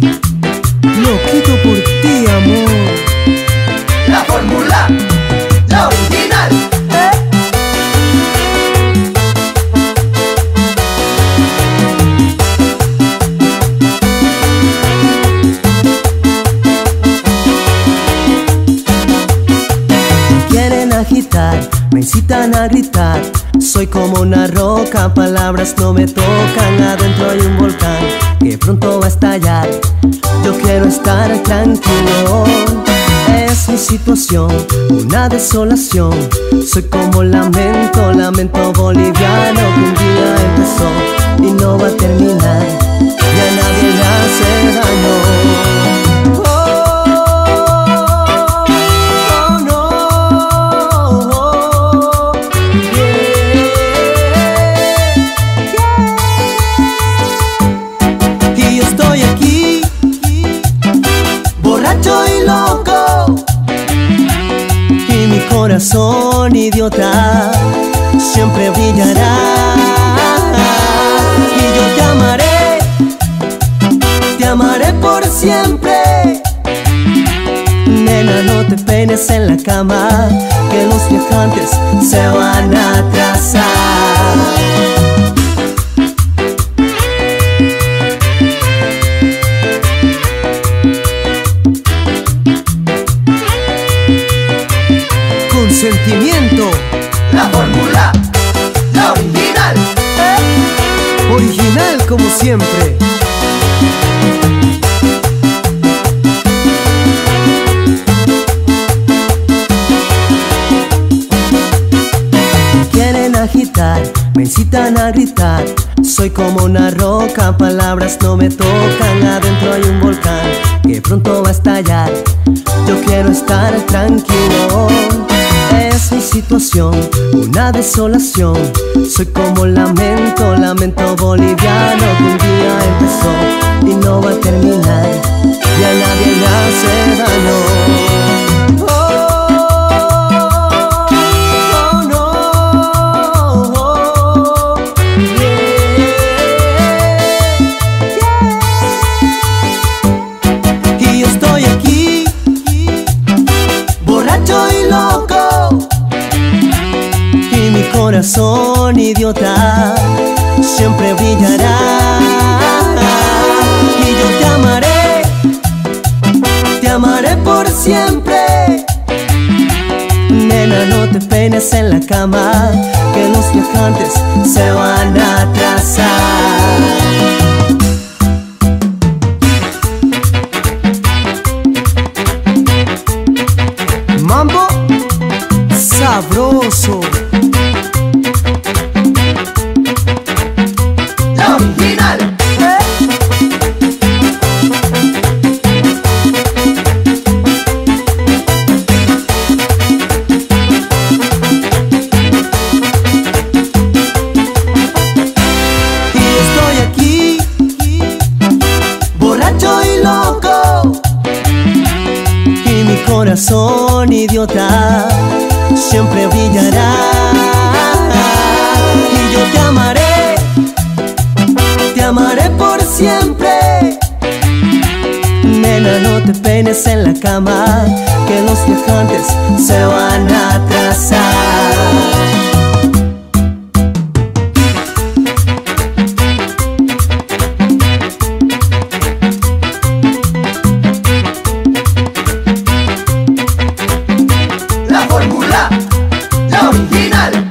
ti, loquito por ti, amor. La fórmula, la original. Quieren agitar, me incitan a gritar. Soy como una roca, palabras no me tocan. Adentro hay un volcán que pronto va a estallar. Yo quiero estar tranquilo. Es mi situación, una desolación. Soy como lamento, lamento boliviano que un día empezó y no va a terminar. Y a nadie le hace daño. Corazón idiota siempre brillará y yo te amaré por siempre. Nena, no te peines en la cama, que los viajantes se van a atrasar. Sentimiento. La fórmula, la original. Original como siempre. Quieren agitar, me incitan a gritar. Soy como una roca, palabras no me tocan. Adentro hay un volcán que pronto va a estallar. Yo quiero estar tranquilo. Es mi situación, una desolación. Soy como lamento, lamento boliviano que un día empezó y no va a terminar. Y a nadie le hace daño. Corazón idiota siempre brillará y yo te amaré por siempre. Nena, no te peines en la cama, que los viajantes se van a atrasar. Mambo sabroso. Corazón idiota siempre brillará y yo te amaré por siempre. Nena, no te peines en la cama, que los viajantes se van a atrasar. La fórmula, la original.